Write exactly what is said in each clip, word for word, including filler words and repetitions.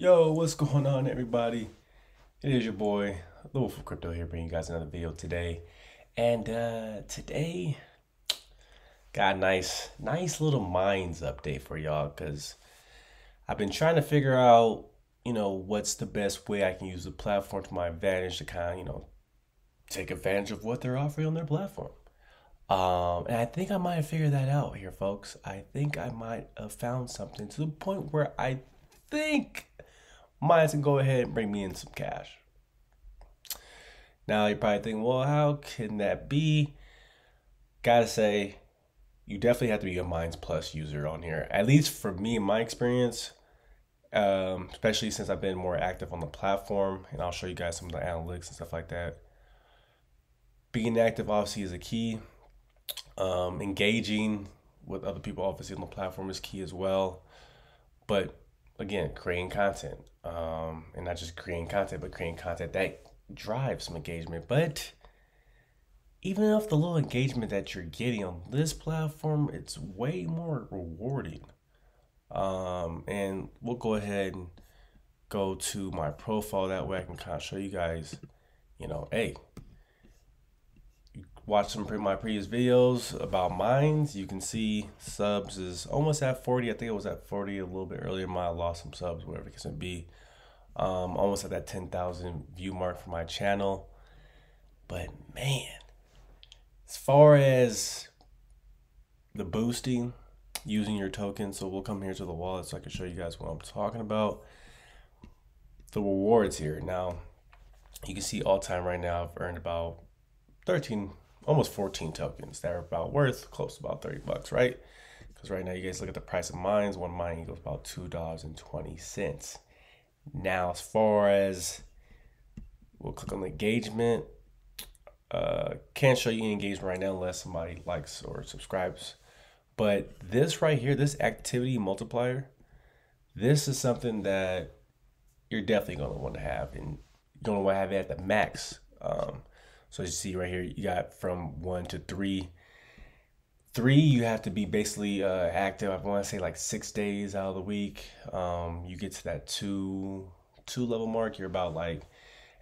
Yo, what's going on, everybody? It is your boy, The Wolf of Crypto, here bringing you guys another video today. And uh, today, got a nice, nice little Minds update for y'all, because I've been trying to figure out, you know, what's the best way I can use the platform to my advantage to kind of, you know, take advantage of what they're offering on their platform. Um, and I think I might have figured that out here, folks. I think I might have found something to the point where I think Minds can go ahead and bring me in some cash. Now you're probably thinking, well, how can that be? Gotta say, you definitely have to be a Minds Plus user on here. At least for me, in my experience, um, especially since I've been more active on the platform, and I'll show you guys some of the analytics and stuff like that. Being active obviously is a key. Um, engaging with other people obviously on the platform is key as well. But again, creating content, um, and not just creating content, but creating content that drives some engagement. But even if the little engagement that you're getting on this platform, it's way more rewarding. Um, and we'll go ahead and go to my profile. That way I can kind of show you guys, you know, hey, watch some of my previous videos about Minds. You can see subs is almost at forty. I think it was at forty a little bit earlier. My lost some subs, whatever it can be. Um, almost at that ten thousand view mark for my channel. But man, as far as the boosting, using your token. So we'll come here to the wallet so I can show you guys what I'm talking about. The rewards here. Now, you can see all time right now, I've earned about thirteen. Almost fourteen tokens that are about worth close to about thirty bucks, right? Because right now, you guys look at the price of Minds. One mine equals about two dollars and twenty cents. Now, as far as we'll click on the engagement, uh, can't show you any engagement right now unless somebody likes or subscribes. But this right here, this activity multiplier, this is something that you're definitely going to want to have, and you're going to want to have it at the max. Um, So as you see right here, you got from one to three. Three, you have to be basically uh, active. I want to say like six days out of the week. Um, you get to that two, two level mark. You're about like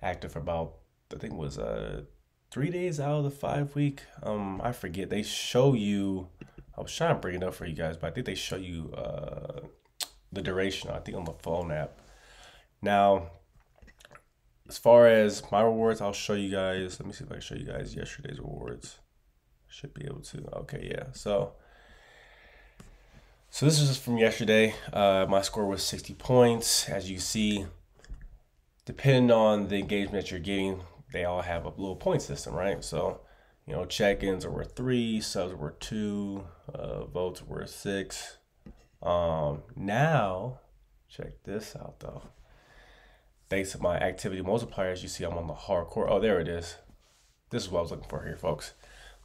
active for about, I think it was uh, three days out of the five week. Um, I forget. They show you, I was trying to bring it up for you guys, but I think they show you uh, the duration, I think, on the phone app. Now, as far as my rewards, I'll show you guys. Let me see if I can show you guys yesterday's rewards. Should be able to. Okay, yeah. So, so this is from yesterday. Uh, my score was sixty points. As you see, depending on the engagement that you're getting, they all have a little point system, right? So, you know, check-ins are worth three, subs were two, uh, votes were six. Um, now, check this out though. Thanks to my activity multiplier, as you see, I'm on the hardcore. Oh, there it is. This is what I was looking for here, folks.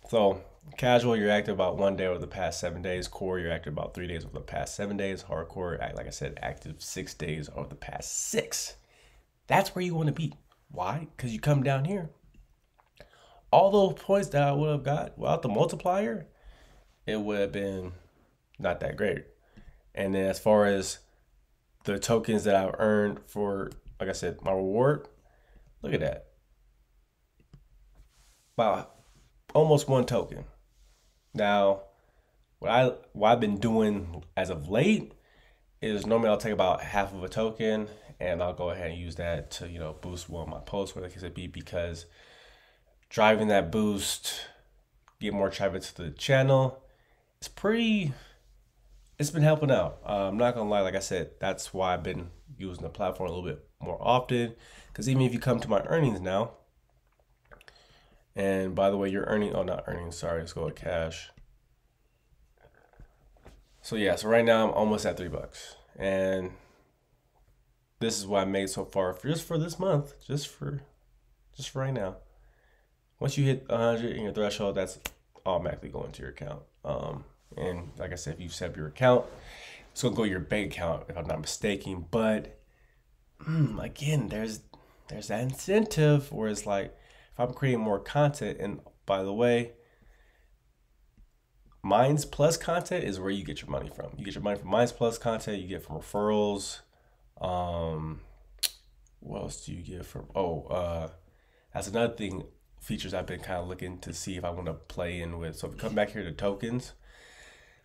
So casual, you're active about one day over the past seven days. Core, you're active about three days over the past seven days. Hardcore, like I said, active six days over the past six. That's where you want to be. Why? Because you come down here. All those points that I would have got without the multiplier, it would have been not that great. And then as far as the tokens that I've earned for, like I said, my reward, look at that. Wow, almost one token. Now, what, I, what I've been doing as of late is normally I'll take about half of a token and I'll go ahead and use that to, you know, boost one of my posts, whatever the case may be, because driving that boost, get more traffic to the channel, it's pretty, it's been helping out. Uh, I'm not gonna lie, like I said, that's why I've been using the platform a little bit more often, because even if you come to my earnings now, and by the way, you're earning, oh, not earnings, sorry, let's go to cash. So yeah, so right now I'm almost at three bucks, and this is what I made so far for just for this month, just for, just for right now. Once you hit one hundred in your threshold, that's automatically going to your account. Um, and like I said, if you set up your account, it's gonna go to your bank account, if I'm not mistaken. But again, there's there's that incentive where it's like, if I'm creating more content, and by the way, Minds Plus content is where you get your money from. You get your money from Minds Plus content, you get from referrals, Um, what else do you get from, oh, uh, that's another thing, features I've been kind of looking to see if I want to play in with. So if we come back here to tokens,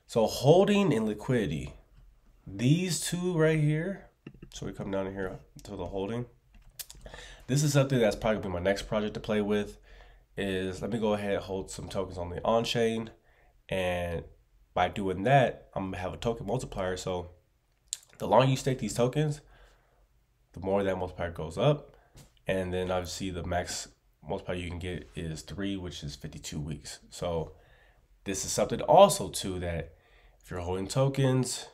so holding and liquidity, these two right here. So we come down here to the holding. This is something that's probably gonna be my next project to play with, is let me go ahead and hold some tokens on the on-chain. And by doing that, I'm gonna have a token multiplier. So the longer you stake these tokens, the more that multiplier goes up. And then obviously the max multiplier you can get is three, which is fifty-two weeks. So this is something also too, that if you're holding tokens,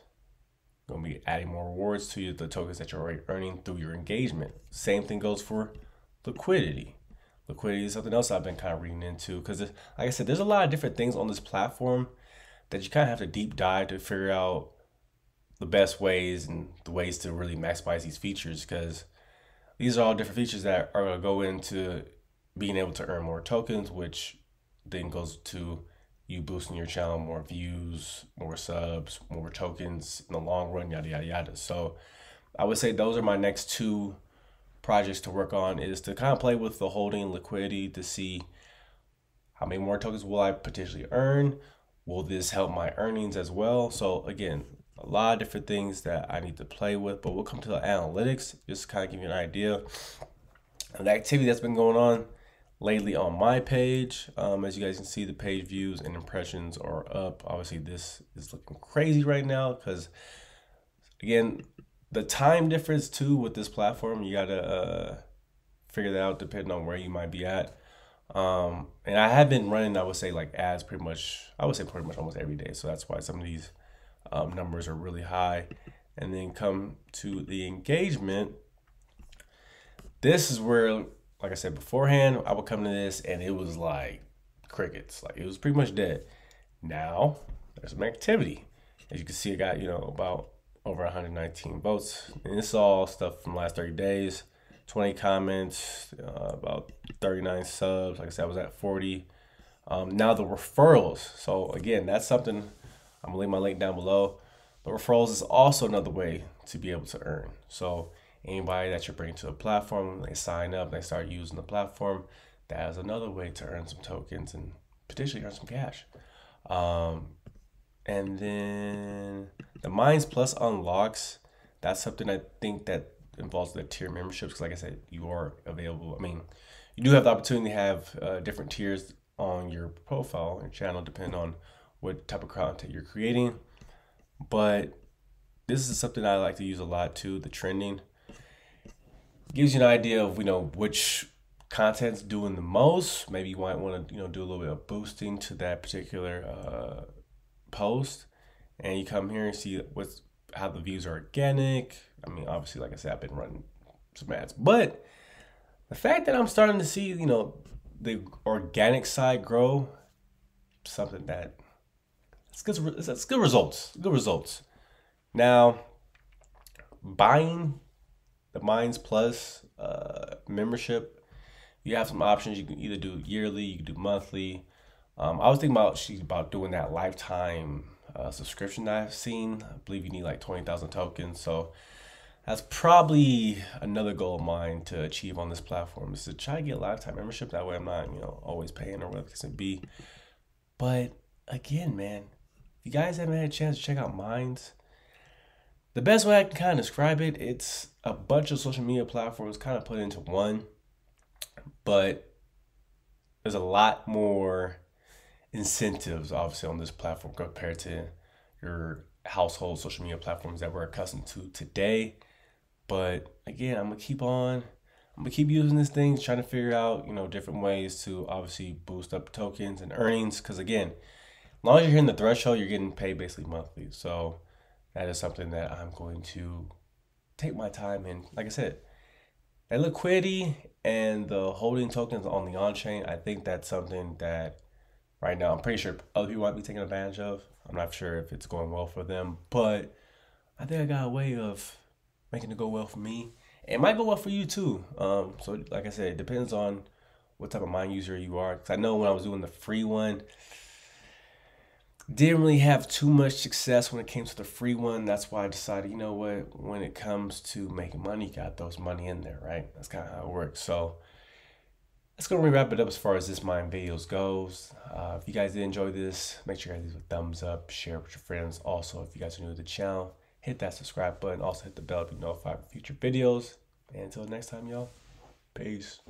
you're gonna be adding more rewards to the tokens that you're already earning through your engagement. Same thing goes for liquidity. Liquidity is something else I've been kind of reading into, because like I said, there's a lot of different things on this platform that you kind of have to deep dive to figure out the best ways and the ways to really maximize these features, because these are all different features that are going to go into being able to earn more tokens, which then goes to you boosting your channel, more views, more subs, more tokens in the long run, yada, yada, yada. So I would say those are my next two projects to work on, is to kind of play with the holding liquidity to see how many more tokens will I potentially earn. Will this help my earnings as well? So again, a lot of different things that I need to play with, but we'll come to the analytics, just to kind of give you an idea of the activity that's been going on lately on my page. Um, as you guys can see, the page views and impressions are up. Obviously this is looking crazy right now, because again, the time difference too with this platform, you gotta uh, figure that out depending on where you might be at. Um, and I have been running, I would say, like ads pretty much, I would say pretty much almost every day. So that's why some of these um, numbers are really high. And then come to the engagement. This is where, like I said beforehand, I would come to this and it was like crickets, like it was pretty much dead. Now there's some activity. As you can see, I got, you know, about over one hundred nineteen votes, and it's all stuff from the last thirty days, twenty comments, uh, about thirty-nine subs. Like I said, I was at forty. Um, now the referrals. So again, that's something, I'm gonna leave my link down below. The referrals is also another way to be able to earn. So anybody that you're bringing to the platform, they sign up, they start using the platform, that is another way to earn some tokens and potentially earn some cash. Um, and then the Minds Plus unlocks, that's something I think that involves the tier memberships, because like I said, you are available, I mean, you do have the opportunity to have uh, different tiers on your profile and channel, depending on what type of content you're creating. But this is something I like to use a lot too, the trending. Gives you an idea of, you know, which content's doing the most. Maybe you might want to, you know, do a little bit of boosting to that particular uh, post, and you come here and see what's how the views are organic. I mean, obviously, like I said, I've been running some ads, but the fact that I'm starting to see, you know, the organic side grow, something that it's good. It's good results. Good results. Now, buying the Minds Plus uh, membership, you have some options. You can either do yearly, you can do monthly. Um, I was thinking about she's about doing that lifetime uh, subscription that I've seen. I believe you need like twenty thousand tokens. So that's probably another goal of mine to achieve on this platform, is to try to get lifetime membership. That way I'm not, you know, always paying or whatever it may be. But again, man, if you guys haven't had a chance to check out Minds, the best way I can kind of describe it, it's a bunch of social media platforms kind of put into one, but there's a lot more incentives, obviously, on this platform compared to your household social media platforms that we're accustomed to today. But again, I'm gonna keep on, I'm gonna keep using this thing, trying to figure out, you know, different ways to obviously boost up tokens and earnings. Because again, as long as you're hitting the threshold, you're getting paid basically monthly. So that is something that I'm going to take my time in. Like I said, that liquidity and the holding tokens on the on-chain, I think that's something that right now I'm pretty sure other people might be taking advantage of. I'm not sure if it's going well for them, but I think I got a way of making it go well for me. It might go well for you too. Um, so like I said, it depends on what type of mind user you are. Because I know when I was doing the free one, didn't really have too much success when it came to the free one. That's why I decided, you know what, when it comes to making money, you gotta throw some money in there, right? That's kind of how it works. So that's gonna wrap it up as far as this Mind videos goes. Uh, if you guys did enjoy this, make sure you guys leave a thumbs up, share with your friends. Also, if you guys are new to the channel, hit that subscribe button. Also hit the bell to be notified for future videos. And until next time, y'all, peace.